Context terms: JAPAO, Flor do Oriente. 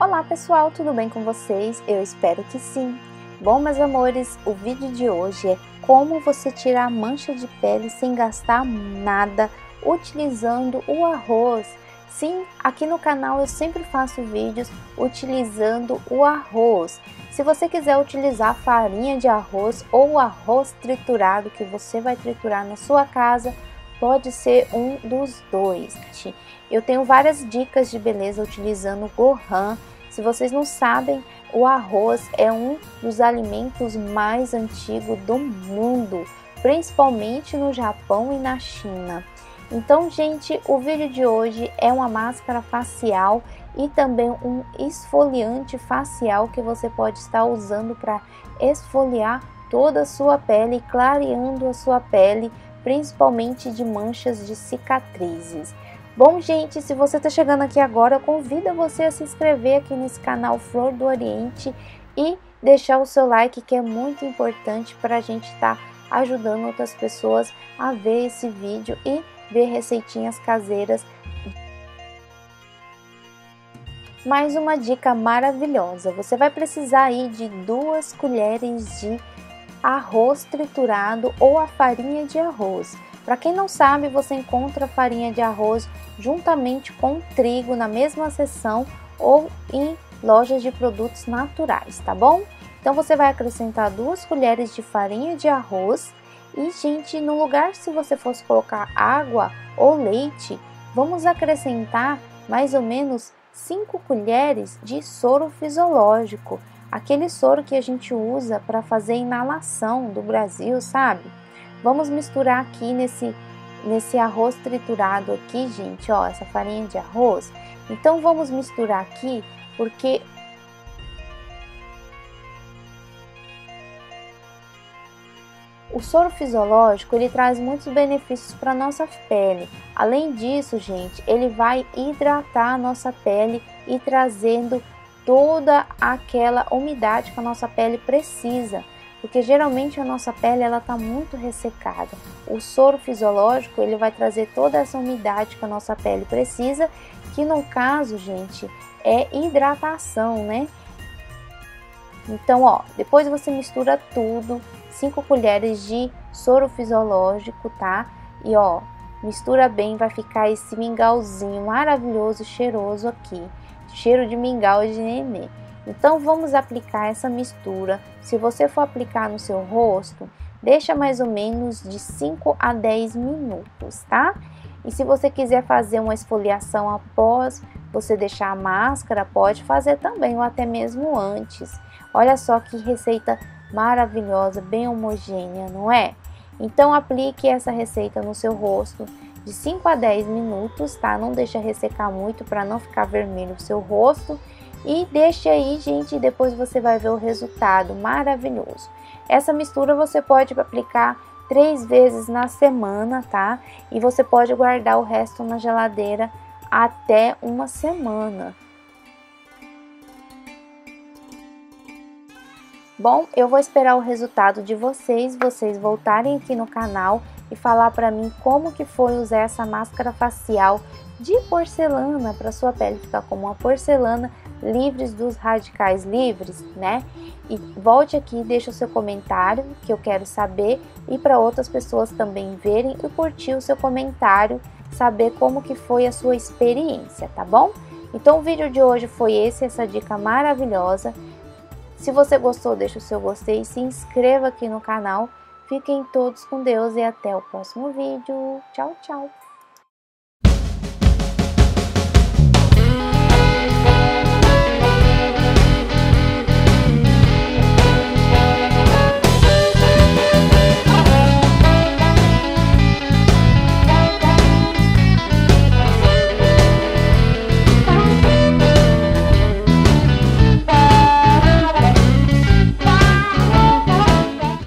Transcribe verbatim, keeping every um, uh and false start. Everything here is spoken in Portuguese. Olá pessoal, tudo bem com vocês? Eu espero que sim! Bom, meus amores, o vídeo de hoje é como você tirar mancha de pele sem gastar nada utilizando o arroz. Sim, aqui no canal eu sempre faço vídeos utilizando o arroz. Se você quiser utilizar farinha de arroz ou arroz triturado que você vai triturar na sua casa, pode ser um dos dois. Eu tenho várias dicas de beleza utilizando Gohan. Se vocês não sabem, o arroz é um dos alimentos mais antigos do mundo, principalmente no Japão e na China. Então, gente, o vídeo de hoje é uma máscara facial e também um esfoliante facial que você pode estar usando para esfoliar toda a sua pele, clareando a sua pele, principalmente de manchas de cicatrizes. Bom, gente, se você está chegando aqui agora, eu convido você a se inscrever aqui nesse canal Flor do Oriente e deixar o seu like, que é muito importante para a gente estar tá ajudando outras pessoas a ver esse vídeo e ver receitinhas caseiras. Mais uma dica maravilhosa, você vai precisar aí de duas colheres de arroz triturado ou a farinha de arroz. Para quem não sabe, você encontra a farinha de arroz juntamente com trigo na mesma seção ou em lojas de produtos naturais, tá bom? Então você vai acrescentar duas colheres de farinha de arroz. E, gente, no lugar, se você fosse colocar água ou leite, vamos acrescentar mais ou menos cinco colheres de soro fisiológico. Aquele soro que a gente usa para fazer inalação do Brasil, sabe? Vamos misturar aqui nesse, nesse arroz triturado aqui, gente, ó, essa farinha de arroz. Então, vamos misturar aqui, porque... o soro fisiológico, ele traz muitos benefícios para nossa pele. Além disso, gente, ele vai hidratar a nossa pele e trazendo toda aquela umidade que a nossa pele precisa, porque geralmente a nossa pele ela tá muito ressecada. O soro fisiológico, ele vai trazer toda essa umidade que a nossa pele precisa, que no caso, gente, é hidratação, né? Então, ó, depois você mistura tudo, cinco colheres de soro fisiológico, tá? E ó, mistura bem, vai ficar esse mingauzinho maravilhoso, cheiroso aqui. Cheiro de mingau e de nenê. Então, vamos aplicar essa mistura. Se você for aplicar no seu rosto, deixa mais ou menos de cinco a dez minutos, tá? E se você quiser fazer uma esfoliação após você deixar a máscara, pode fazer também, ou até mesmo antes. Olha só que receita maravilhosa, bem homogênea, não é? Então aplique essa receita no seu rosto de cinco a dez minutos, tá? Não deixa ressecar muito para não ficar vermelho o seu rosto. E deixa aí, gente, e depois você vai ver o resultado maravilhoso. Essa mistura você pode aplicar três vezes na semana, tá? E você pode guardar o resto na geladeira até uma semana. Bom, eu vou esperar o resultado de vocês, vocês voltarem aqui no canal e falar para mim como que foi usar essa máscara facial de porcelana para sua pele ficar como uma porcelana, livres dos radicais livres, né? E volte aqui, deixa o seu comentário que eu quero saber, e para outras pessoas também verem e curtir o seu comentário, saber como que foi a sua experiência, tá bom? Então o vídeo de hoje foi esse, essa dica maravilhosa. Se você gostou, deixa o seu gostei, se inscreva aqui no canal. Fiquem todos com Deus e até o próximo vídeo. Tchau, tchau!